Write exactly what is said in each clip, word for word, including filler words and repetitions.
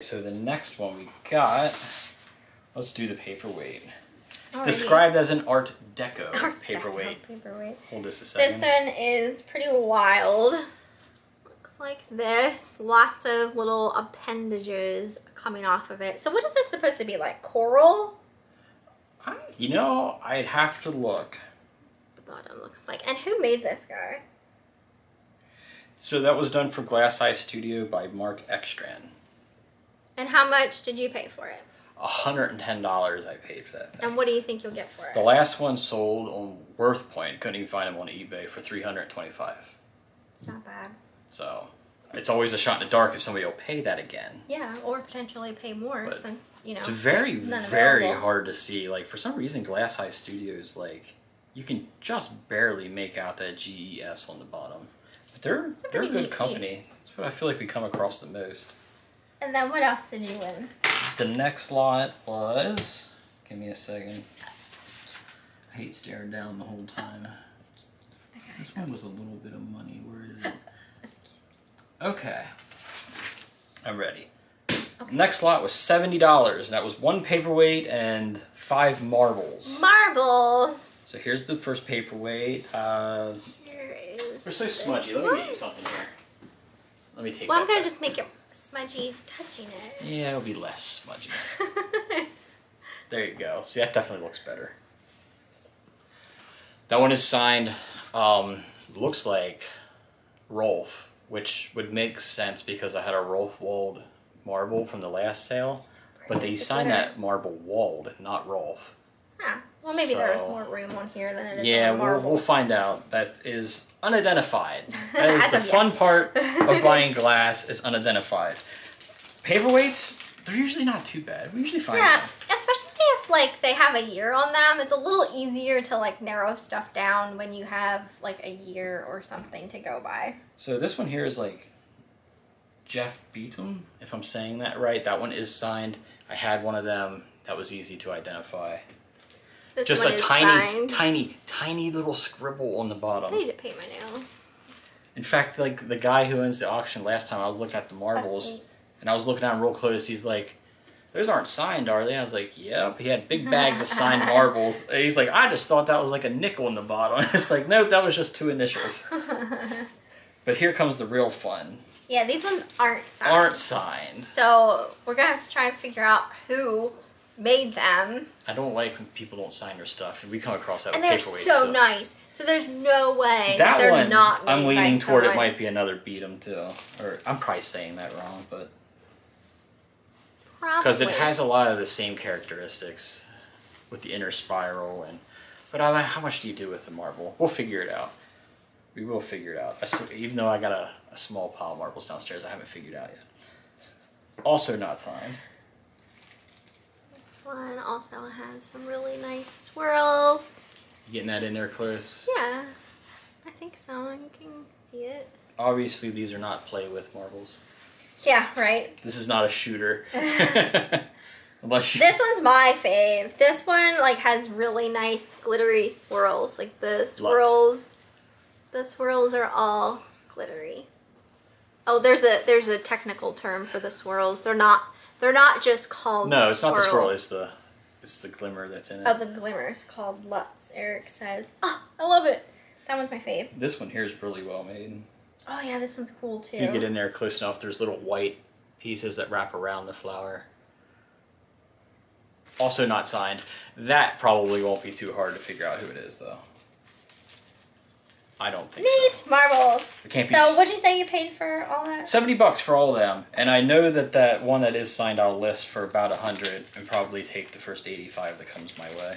So the next one we got, let's do the paperweight. Alrighty. Described as an Art Deco Art paperweight. Deco paperweight. Hold this a second. This one is pretty wild. Looks like this. Lots of little appendages coming off of it. So what is it supposed to be like? Coral? I, you know, I'd have to look. The bottom looks like. And who made this guy? So that was done for Glass Eye Studio by Mark Ekstrand. And how much did you pay for it? one hundred ten dollars I paid for that thing. And what do you think you'll get for it? The last one sold on WorthPoint. Couldn't even find them on eBay for three hundred twenty-five dollars. It's not bad. So it's always a shot in the dark if somebody will pay that again. Yeah, or potentially pay more, but since, you know, it's very, very hard to see. Like, for some reason, Glass Eye Studios, like, you can just barely make out that G E S on the bottom. But they're, they're a good company. Piece. That's what I feel like we come across the most. And then what else did you win? The next lot was, give me a second. I hate staring down the whole time. Okay. This one was a little bit of money. Where is it? Excuse me. Okay. I'm ready. Okay. Next lot was seventy dollars. That was one paperweight and five marbles. Marbles! So here's the first paperweight. Uh, here is They're so smudgy. One. Let me get you something here. Let me take well, that. Well, I'm going to just make it smudgy touching it. Yeah, it'll be less smudgy. There you go. See, that definitely looks better. That one is signed, um, looks like Rolf, which would make sense because I had a Rolf Wald marble from the last sale, but they signed that marble Wald, not Rolf. Huh. Well, maybe so, there was more room on here than it is yeah, on marble. Yeah, we'll, we'll find out. That is unidentified. That is the fun yet. part of buying glass is unidentified. Paperweights, they're usually not too bad. We usually find yeah, them. Especially if like they have a year on them. It's a little easier to like narrow stuff down when you have like a year or something to go by. So this one here is like Jeff Beatum, if I'm saying that right. That one is signed. I had one of them. That was easy to identify. This Just a tiny, signed. tiny, tiny little scribble on the bottom. I need to paint my nails. In fact, like the guy who owns the auction last time, I was looking at the marbles, and I was looking at him real close. He's like, "Those aren't signed, are they?" I was like, "Yep." He had big bags of signed marbles. And he's like, "I just thought that was like a nickel in the bottom." It's like, nope, that was just two initials. But here comes the real fun. Yeah, these ones aren't signed. Aren't signed. So we're gonna have to try and figure out who made them. I don't like when people don't sign their stuff, and we come across that. And they're so stuff. nice. So there's no way that, that they're one, not. Made I'm leaning by toward someone. It might be another beat 'em too, or I'm probably saying that wrong, but because it has a lot of the same characteristics with the inner spiral and. But I, how much do you do with the marble? We'll figure it out. We will figure it out. I still, even though I got a, a small pile of marbles downstairs, I haven't figured out yet. Also not signed. One also has some really nice swirls. You getting that in there close? Yeah, I think so. You can see it. Obviously, these are not play with marbles. Yeah, right. This is not a shooter. Unless you... This one's my fave. This one like has really nice glittery swirls. Like the swirls, Lutz. the swirls are all glittery. Oh, there's a there's a technical term for the swirls. They're not. They're not just called No, it's swirl. not the swirl, it's the it's the glimmer that's in it. Oh, the glimmer is called Lutz, Eric says. Oh, I love it. That one's my fave. This one here is really well made. Oh yeah, this one's cool too. If you get in there close enough, there's little white pieces that wrap around the flower. Also not signed. That probably won't be too hard to figure out who it is though. I don't think Neat so. marbles. It can't be so what'd you say you paid for all that? seventy bucks for all of them. And I know that that one that is signed I'll list for about a hundred and probably take the first eighty-five that comes my way.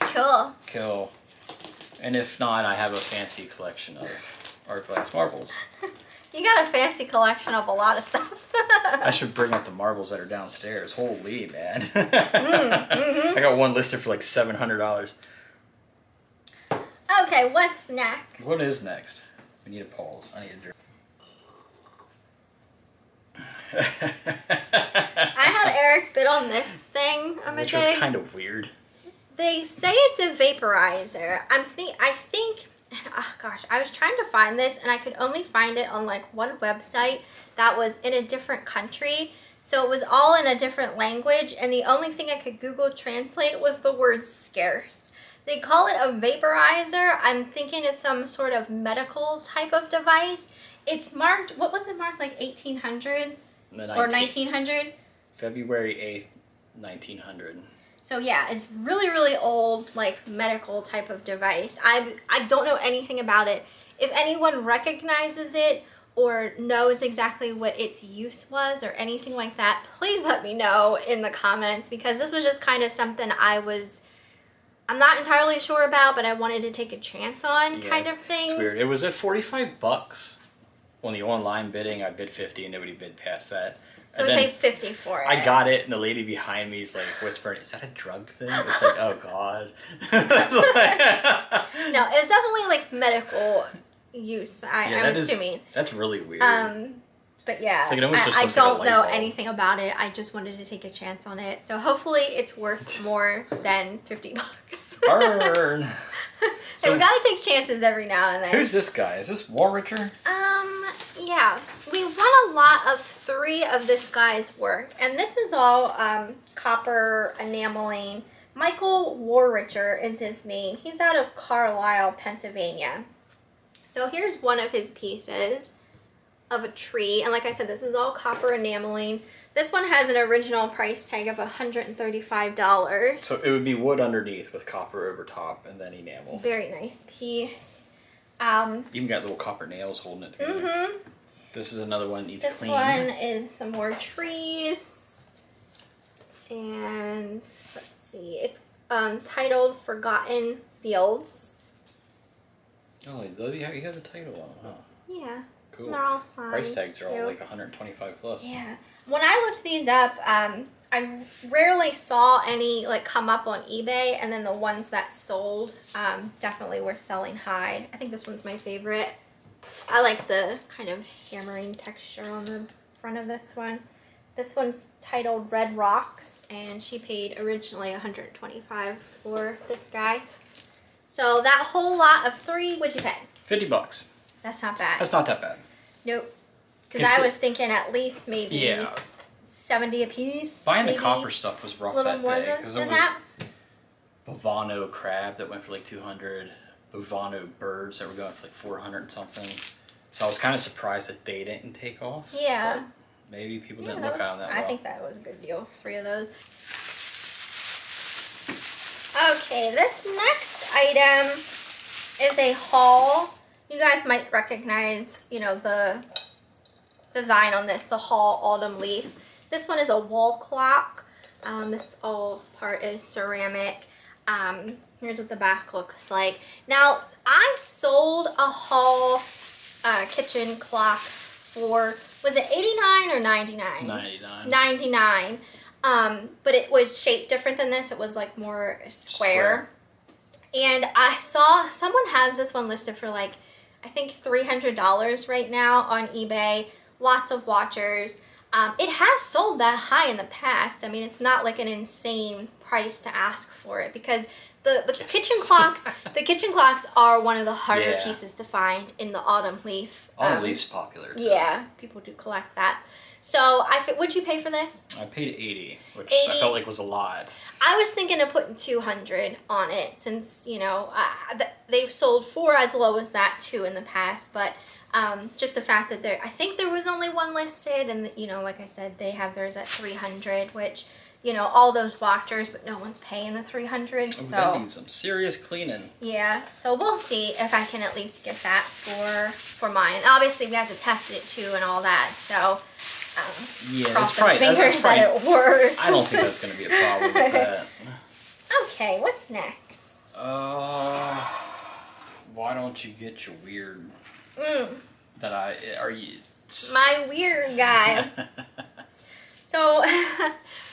Cool. Cool. And if not, I have a fancy collection of art glass marbles. You got a fancy collection of a lot of stuff. I should bring up the marbles that are downstairs. Holy, man. mm, mm-hmm. I got one listed for like seven hundred dollars. Okay, what's next? What is next? We need a pause. I need a drink. I had Eric bid on this thing. I'm Which okay. was kind of weird. They say it's a vaporizer. I'm think I think oh gosh, I was trying to find this and I could only find it on like one website that was in a different country. So it was all in a different language, and the only thing I could Google translate was the word scarce. They call it a vaporizer. I'm thinking it's some sort of medical type of device. It's marked, what was it marked, like eighteen hundred or nineteen hundred? February eighth, nineteen hundred. So yeah, it's really, really old, like medical type of device. I, I don't know anything about it. If anyone recognizes it or knows exactly what its use was or anything like that, please let me know in the comments, because this was just kind of something I was, I'm not entirely sure about, but I wanted to take a chance on, yeah, kind of thing. It's weird. It was at forty-five bucks on the online bidding. I bid fifty and nobody bid past that. So and we paid fifty for it. I got it, and the lady behind me is like whispering, "Is that a drug thing?" It's like, "Oh God." No, it's definitely like medical use. I, yeah, I'm that assuming is, that's really weird. Um, but yeah, like I, I don't like know bulb. anything about it. I just wanted to take a chance on it. So hopefully, it's worth more than fifty bucks. Burn. So we gotta take chances every now and then. Who's this guy? Is this Wariacher? Um, yeah. We won a lot of three of this guy's work, and this is all um, copper enameling. Michael Wariacher is his name. He's out of Carlisle, Pennsylvania. So here's one of his pieces of a tree, and like I said, this is all copper enameling. This one has an original price tag of one hundred thirty-five dollars. So it would be wood underneath with copper over top and then enamel. Very nice piece. Um, Even got little copper nails holding it together. Mm-hmm. This is another one that needs this clean. This one is some more trees. And let's see, it's um, titled Forgotten Fields. Oh, he has a title on them, huh? Yeah. Cool. They're all signed. Price tags are all too. like one hundred twenty-five plus. Yeah. When I looked these up, um, I rarely saw any like come up on eBay, and then the ones that sold um, definitely were selling high. I think this one's my favorite. I like the kind of hammering texture on the front of this one. This one's titled Red Rocks, and she paid originally one hundred twenty-five dollars for this guy. So that whole lot of three, what'd you pay? fifty bucks. That's not bad. That's not that bad. Nope. Because I was thinking at least maybe yeah. seventy a piece. Buying maybe. the copper stuff was rough that day, because it was that? Bovano crab that went for like two hundred, Bovano birds that were going for like four hundred and something. So I was kind of surprised that they didn't take off. Yeah. Maybe people yeah, didn't look was, out on that I well. think that was a good deal, three of those. Okay, this next item is a Hall. You guys might recognize, you know, the design on this, the Hall Autumn Leaf. This one is a wall clock. Um, this all part is ceramic. Um, here's what the back looks like. Now, I sold a Hall uh, kitchen clock for, was it eighty-nine or ninety-nine? ninety-nine. ninety-nine. Um, but it was shaped different than this. It was like more square. square. And I saw someone has this one listed for like, I think three hundred dollars right now on eBay. Lots of watchers. Um, it has sold that high in the past. I mean, it's not like an insane price to ask for it, because the, the kitchen clocks, the kitchen clocks are one of the harder yeah. pieces to find in the Autumn Leaf. Autumn um, Leaf's popular too. Yeah, people do collect that. So, I what'd you pay for this? I paid eighty, which eighty. I felt like was a lot. I was thinking of putting two hundred on it, since, you know, uh, they've sold for as low as that too in the past, but um, just the fact that there, I think there was only one listed, and, you know, like I said, they have theirs at three hundred, which, you know, all those watchers, but no one's paying the three hundred, oh, so. That needs some serious cleaning. Yeah, so we'll see if I can at least get that for, for mine. Obviously, we have to test it too and all that, so. Um, yeah, that's probably, fingers that's, that's probably, that it works. I don't think that's going to be a problem with that. Okay, what's next? Uh, why don't you get your weird? Mm. That I are you? My weird guy. So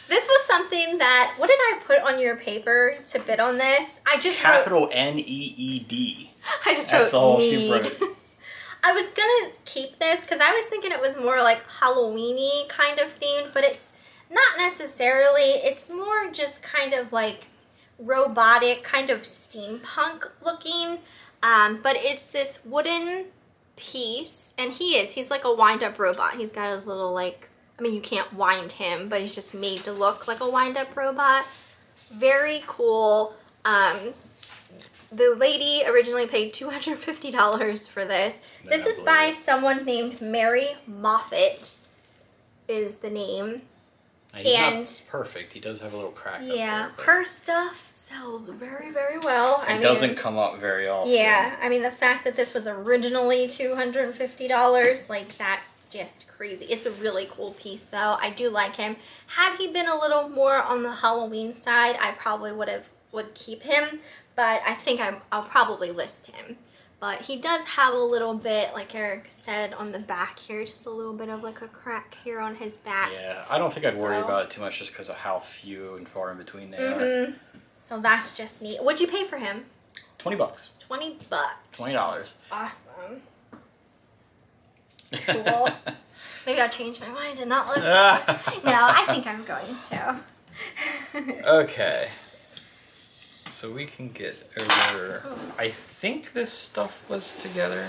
this was something that. What did I put on your paper to bid on this? I just capital wrote, N E E D. I just that's wrote. That's all need. she wrote. I was gonna keep this because I was thinking it was more like Halloween-y kind of themed, but it's not necessarily. It's more just kind of like robotic, kind of steampunk looking. Um, but it's this wooden piece, and he is, he's like a wind-up robot. He's got his little, like, I mean, you can't wind him, but he's just made to look like a wind-up robot. Very cool. Um, the lady originally paid two hundred fifty dollars for this. This is by someone named Mary Moffitt, is the name. Now, he's and not perfect. He does have a little crack. Yeah, up there, her stuff sells very, very well. It I doesn't mean, come up very often. Yeah, I mean, the fact that this was originally two hundred fifty dollars, like, that's just crazy. It's a really cool piece, though. I do like him. Had he been a little more on the Halloween side, I probably would have would keep him, but I think I'm, I'll probably list him. But he does have a little bit, like Eric said, on the back here, just a little bit of like a crack here on his back. Yeah, I don't think I'd so. worry about it too much just because of how few and far in between they mm-hmm. are. So that's just neat. What'd you pay for him? twenty bucks. twenty bucks. twenty dollars. Awesome. Cool. Maybe I'll change my mind and not look. No, I think I'm going to. Okay. So we can get over, oh. I think this stuff was together.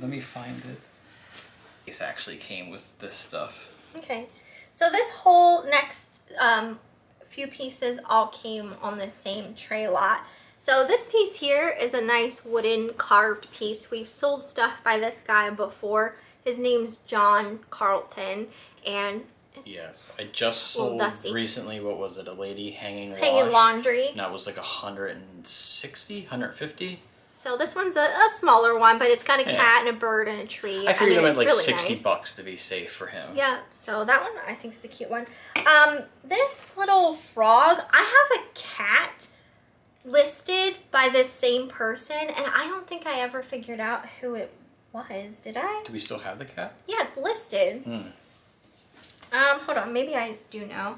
Let me find it. This actually came with this stuff. Okay. So this whole next um, few pieces all came on the same tray lot. So this piece here is a nice wooden carved piece. We've sold stuff by this guy before. His name's John Carlton, and yes, I just sold recently, what was it, a lady hanging wash? Hanging laundry. And that was like one hundred sixty, one hundred fifty. So this one's a, a smaller one, but it's got a cat yeah. and a bird and a tree. I figured I mean, it meant like really sixty bucks to be safe for him. Yeah, so that one I think is a cute one. Um, this little frog, I have a cat listed by this same person, and I don't think I ever figured out who it was, did I? Do we still have the cat? Yeah, it's listed. Hmm. Um, hold on, maybe I do know.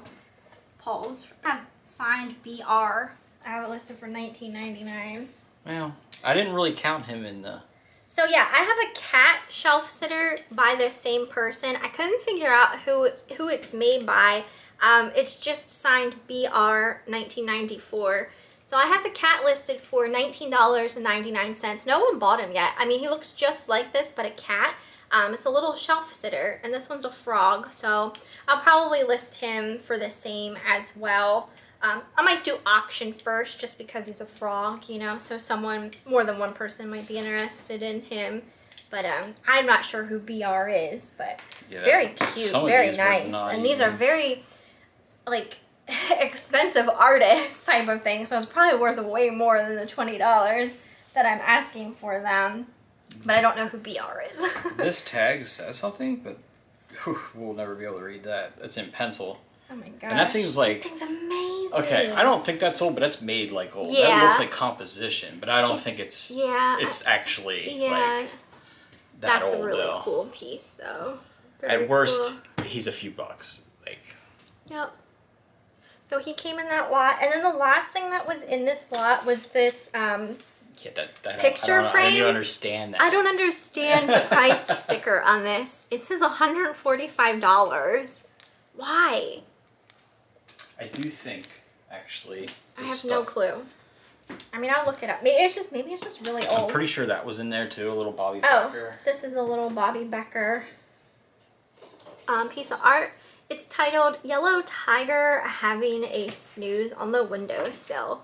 Paul's have signed B R. I have it listed for nineteen ninety-nine. Well, I didn't really count him in the... So yeah, I have a cat shelf sitter by the same person. I couldn't figure out who who it's made by. Um, it's just signed B R nineteen ninety-four. So I have the cat listed for nineteen ninety-nine. No one bought him yet. I mean, he looks just like this, but a cat. Um, it's a little shelf sitter, and this one's a frog, so I'll probably list him for the same as well. Um, I might do auction first just because he's a frog, you know, so someone, more than one person might be interested in him. But um, I'm not sure who B R is, but yeah, very cute, very nice. And these are very, like, expensive artist type of thing, so it's probably worth way more than the twenty dollars that I'm asking for them. But I don't know who B R is. This tag says something, but whew, we'll never be able to read that. That's in pencil. Oh my god! And that thing's like... This thing's amazing. Okay, I don't think that's old, but that's made like old. Yeah. That looks like composition, but I don't think it's yeah. it's actually yeah. like that that's old, a really though. cool piece, though. Very At worst, cool. he's a few bucks. Like. Yep. So he came in that lot, and then the last thing that was in this lot was this... Um, Yeah, that, that picture I don't, I don't, frame. I don't understand that. I don't understand the price sticker on this. It says one hundred forty-five dollars. Why? I do think, actually. I have stuff, no clue. I mean, I'll look it up. Maybe it's just maybe it's just really old. I'm pretty sure that was in there too. A little Bobby oh, Becker. Oh, this is a little Bobby Becker um, piece of art. It's titled "Yellow Tiger Having a Snooze on the Windowsill."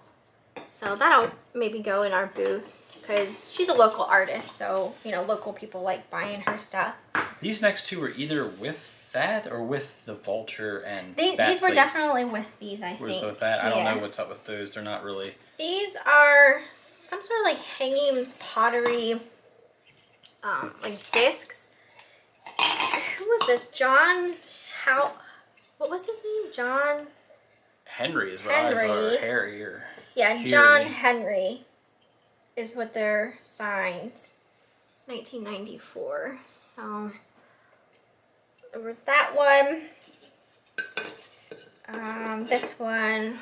So that'll maybe go in our booth because she's a local artist, so, you know, local people like buying her stuff. These next two were either with that or with the vulture and they, These were plate. definitely with these, I Where's think. with that? I yeah. don't know what's up with those. They're not really... These are some sort of, like, hanging pottery, um, like, discs. Who was this? John... How... What was his name? John... Henry is what Henry. I saw, or Harry, or... Yeah, John Henry is what they're signed. nineteen ninety-four. So there was that one. Um, this one.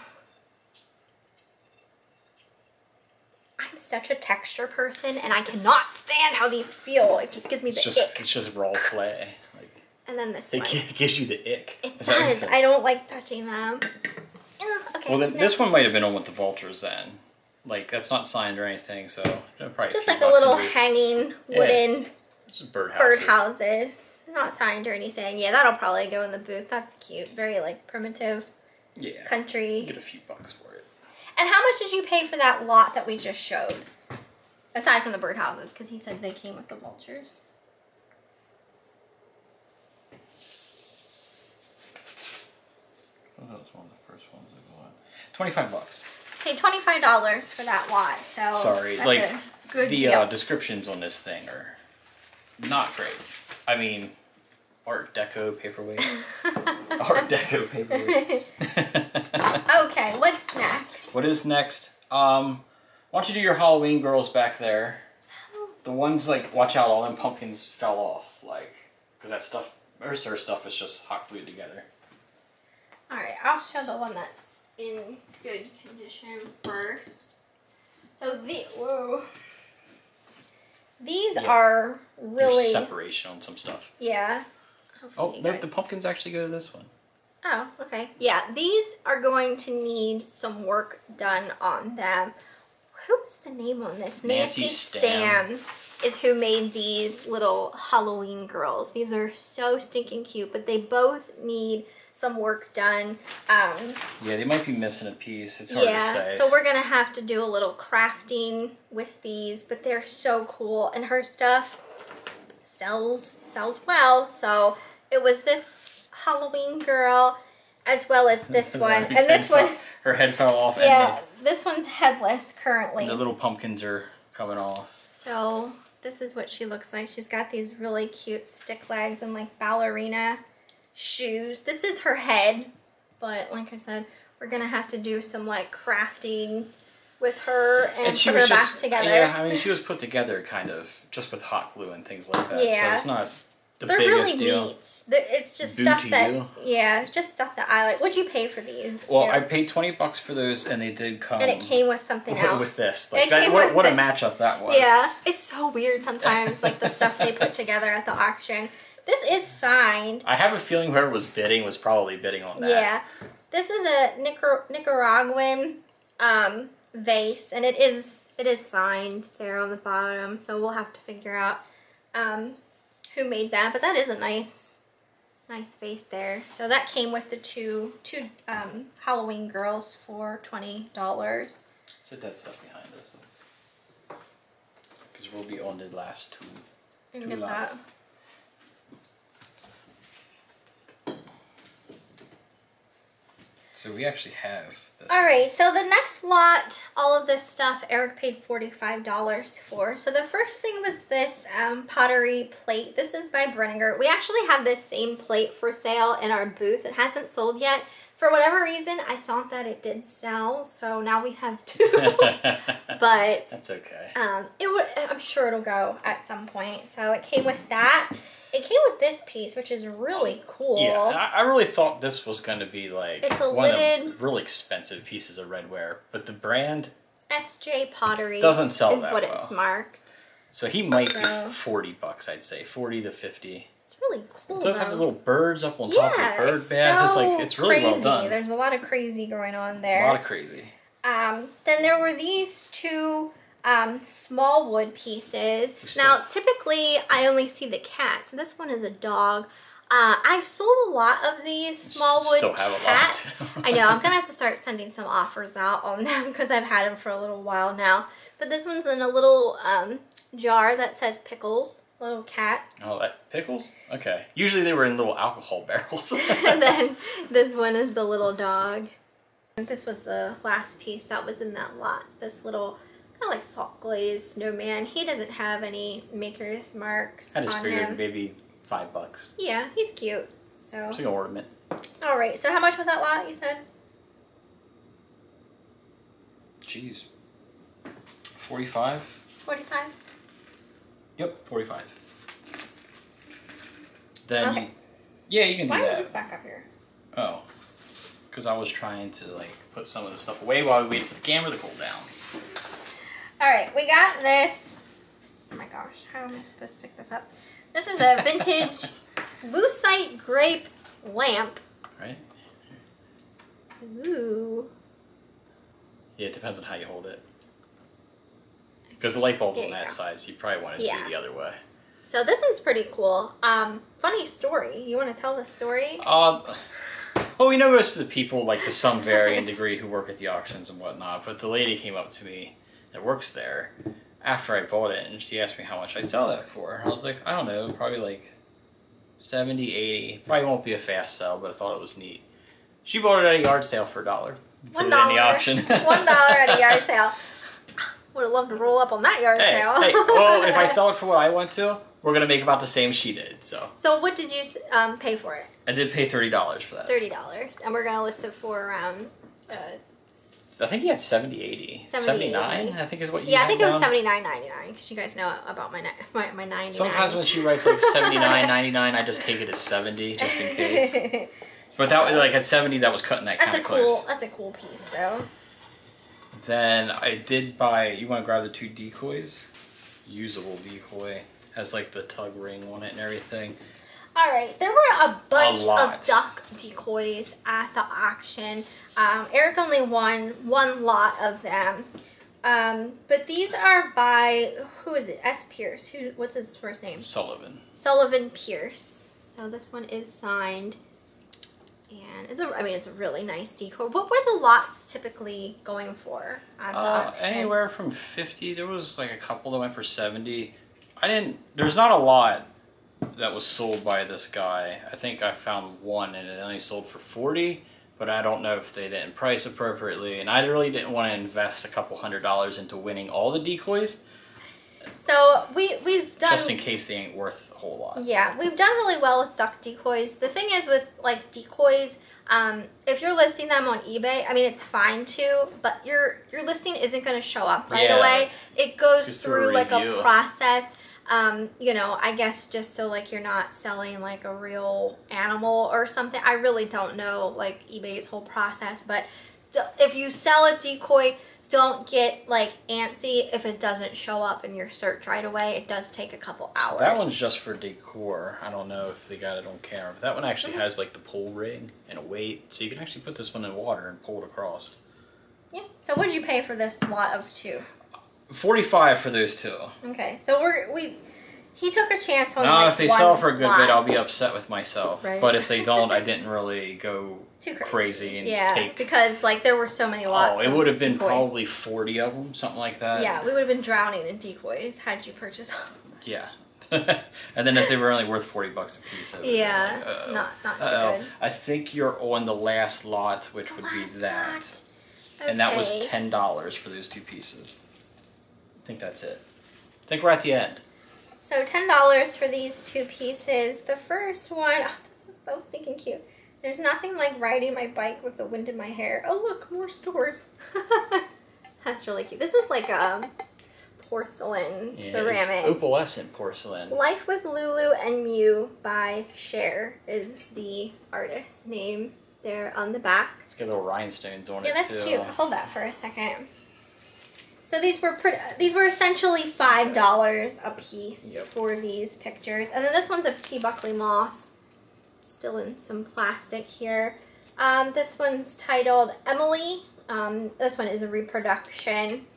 I'm such a texture person, and I cannot stand how these feel. It just gives me the it's just, ick. It's just raw clay. Like, and then this it one. It gives you the ick. It is does. I don't like touching them. Okay, well, then next. This one might have been on with the vultures then. like that's not signed or anything, so probably just like a little hanging wooden yeah. birdhouses. birdhouses, not signed or anything. Yeah, that'll probably go in the booth. That's cute, very like primitive. Yeah, country. Get a few bucks for it. And how much did you pay for that lot that we just showed? Aside from the birdhouses, because he said they came with the vultures. Well, that was one of the first ones I got. Twenty-five bucks. Hey, twenty-five dollars for that lot. So sorry, that's like a good the deal. Uh, descriptions on this thing are not great. I mean, Art Deco paperweight. Art Deco paperweight. Okay, what's next? What is next? Um, why don't you do your Halloween girls back there? Oh. The ones like, watch out, all them pumpkins fell off, like, because that stuff, most of her stuff is just hot glued together. All right, I'll show the one that's in good condition first. So the whoa. These yeah. are really... There's separation on some stuff. Yeah. Hopefully oh, guys... the pumpkins actually go to this one. Oh, okay. Yeah, these are going to need some work done on them. Who was the name on this? Nancy, Nancy Stan. Stan is who made these little Halloween girls. These are so stinking cute, but they both need some work done. Um, yeah, they might be missing a piece. It's hard yeah, to say. So we're going to have to do a little crafting with these, but they're so cool. And her stuff sells, sells well. So it was this Halloween girl as well as this one. And this one. Fell, her head fell off. Yeah, and the, this one's headless currently. The little pumpkins are coming off. So this is what she looks like. She's got these really cute stick legs and like ballerina shoes. This is her head, but like I said, we're gonna have to do some like crafting with her and, and she put her just, back together. Yeah, I mean she was put together kind of just with hot glue and things like that. Yeah. So it's not the They're biggest really deal. Neat. It's just Boo stuff that you. yeah, just stuff that I like. What'd you pay for these? Well, too? I paid twenty bucks for those, and they did come. And it came with something else. With this, like that, what, with what this. a matchup that was. Yeah, it's so weird sometimes, like the stuff they put together at the auction. This is signed. I have a feeling whoever was bidding was probably bidding on that. Yeah. This is a Nicar Nicaraguan um, vase, and it is it is signed there on the bottom, so we'll have to figure out um, who made that. But that is a nice nice vase there. So that came with the two, two um, Halloween girls for twenty dollars. Sit that stuff behind us, because we'll be on the last two. I can get that. So we actually have this. All right, so the next lot, all of this stuff, Eric paid forty-five dollars for. So the first thing was this um, pottery plate. This is by Brenninger. We actually have this same plate for sale in our booth. It hasn't sold yet. For whatever reason, I thought that it did sell, so now we have two. But that's okay. Um, it would. I'm sure it'll go at some point. So it came with that. It came with this piece, which is really cool. Yeah, I, I really thought this was going to be like it's a one lidded, of the really expensive pieces of redware, but the brand S J Pottery doesn't sell is that what well. It's marked. So he might so. be forty bucks, I'd say forty to fifty. It's really cool. It does though. have the little birds up on top yeah, of the bird it's bath. So it's like it's really crazy. well done. There's a lot of crazy going on there. A lot of crazy. Um, then there were these two. Um, small wood pieces. Now, typically, I only see the cats. This one is a dog. Uh, I've sold a lot of these small wood still have cats. A lot. I know. I'm going to have to start sending some offers out on them because I've had them for a little while now. But this one's in a little um, jar that says Pickles. Little cat. Oh, that Pickles? Okay. Usually they were in little alcohol barrels. And then this one is the little dog. This was the last piece that was in that lot. This little... kind of like salt glazed snowman. He doesn't have any maker's marks on him. I just figured maybe five bucks. Yeah, he's cute. So it's like an ornament. All right. So how much was that lot? You said. Jeez. Forty-five. Forty-five. Yep, forty-five. Then. Okay. You, yeah, you can do Why that. Why is this back up here? Oh, because I was trying to like put some of the stuff away while we waited for the camera to cool down. Alright, we got this. Oh my gosh, how am I supposed to pick this up? This is a vintage Lucite grape lamp. Right? Ooh. Yeah, it depends on how you hold it. Because the light bulb on that side, so you probably want it to be the other way. So this one's pretty cool. Um, funny story. You want to tell the story? Um, well, we know most of the people, like to some varying degree, who work at the auctions and whatnot. But the lady came up to me that works there after I bought it, and she asked me how much I'd sell that for. I was like, I don't know, probably like seventy, eighty. Probably won't be a fast sell, but I thought it was neat. She bought it at a yard sale for a dollar. One dollar. In the auction. One dollar at a yard sale. Would have loved to roll up on that yard hey, sale. Hey, well, if I sell it for what I want to, we're going to make about the same she did. So So what did you um, pay for it? I did pay thirty dollars for that. thirty dollars. And we're going to list it for around... Uh, I think you had seventy, eighty. seventy, seventy-nine, eighty. I think is what you Yeah, had I think down. It was seventy-nine ninety-nine, because you guys know about my, my, my ninety-nine. Sometimes when she writes like seventy-nine ninety-nine, I just take it as seventy, just in case. But that, like at seventy, that was cutting that kind of close. Cool, that's a cool piece, though. Then I did buy, you want to grab the two decoys? Usable decoy. Has like the tug ring on it and everything. Alright, there were a bunch a of duck decoys at the auction. Um, Eric only won one lot of them. Um, but these are by, who is it? S. Pierce. Who? What's his first name? Sullivan. Sullivan Pierce. So this one is signed. And it's a, I mean, it's a really nice decoy. What were the lots typically going for? Uh, anywhere from fifty. There was like a couple that went for seventy. I didn't. There's not a lot that was sold by this guy. I think I found one, and it only sold for forty. But I don't know if they didn't price appropriately. And I really didn't want to invest a couple hundred dollars into winning all the decoys. So we, we've done... Just in case they ain't worth a whole lot. Yeah, we've done really well with duck decoys. The thing is with, like, decoys, um, if you're listing them on eBay, I mean, it's fine, too, but your your listing isn't going to show up right yeah. away. It goes just through, a like, a process, um, you know, I guess just so, like, you're not selling, like, a real animal or something. I really don't know, like, eBay's whole process, but if you sell a decoy... Don't get, like, antsy if it doesn't show up in your search right away. It does take a couple hours. So that one's just for decor. I don't know if they got it on camera, but that one actually mm-hmm. has, like, the pull ring and a weight. So you can actually put this one in water and pull it across. Yep. Yeah. So what did you pay for this lot of two? forty-five for those two. Okay. So we're, we... He took a chance on no, like if they sell for a good bit, I'll be upset with myself. Right. But if they don't, I didn't really go too crazy. crazy and yeah, take... because like there were so many lots. Oh, it would have been decoys. Probably forty of them, something like that. Yeah, we would have been drowning in decoys had you purchased all of them. Yeah, and then if they were only worth forty bucks a piece, yeah, like, uh-oh. not not too uh-oh. good. I think you're on the last lot, which the would be that, okay. and that was ten dollars for those two pieces. I think that's it. I think we're at the end. So ten dollars for these two pieces. The first one, oh, this is so stinking cute. There's nothing like riding my bike with the wind in my hair. Oh, look, more stores. That's really cute. This is like a porcelain yeah, ceramic. Opalescent porcelain. Life with Lulu and Mew by Cher is the artist's name there on the back. It's got little rhinestones on yeah, it, too. Yeah, that's cute. Hold that for a second. So these were pretty, these were essentially five dollars a piece yep. for these pictures. And then this one's a P. Buckley Moss, still in some plastic here. Um, this one's titled Emily. Um, this one is a reproduction,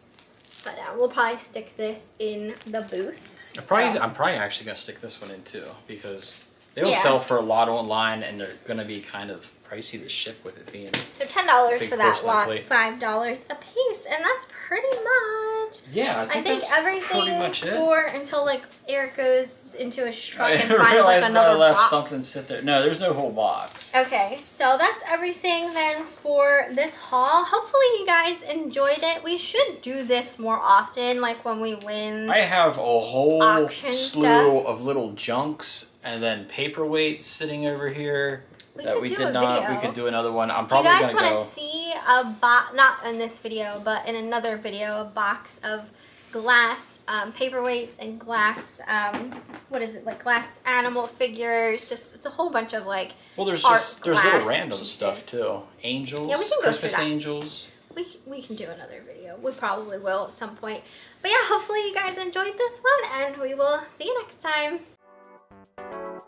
but uh, we'll probably stick this in the booth. I'm probably, so. I'm probably actually going to stick this one in too, because they will yeah. sell for a lot online and they're going to be kind of pricey to ship with it being so ten dollars for that lot, plate. five dollars a piece, and that's pretty much. Yeah, I think, I think that's everything pretty much it. for until like Eric goes into his truck I and finds like another I left box. Something sit there. No, there's no whole box. Okay, so that's everything then for this haul. Hopefully you guys enjoyed it. We should do this more often, like when we win. I have a whole auction slew stuff. of little junks and then paperweights sitting over here. We that we did not. Video. We could do another one. I'm probably going to go. You guys want to see a box, not in this video, but in another video, a box of glass um, paperweights and glass, um, what is it, like glass animal figures. Just it's a whole bunch of like. Well, there's art just there's little random pieces. stuff too. Angels. Yeah, we can go Christmas through that. angels. We we can do another video. We probably will at some point. But yeah, hopefully you guys enjoyed this one, and we will see you next time.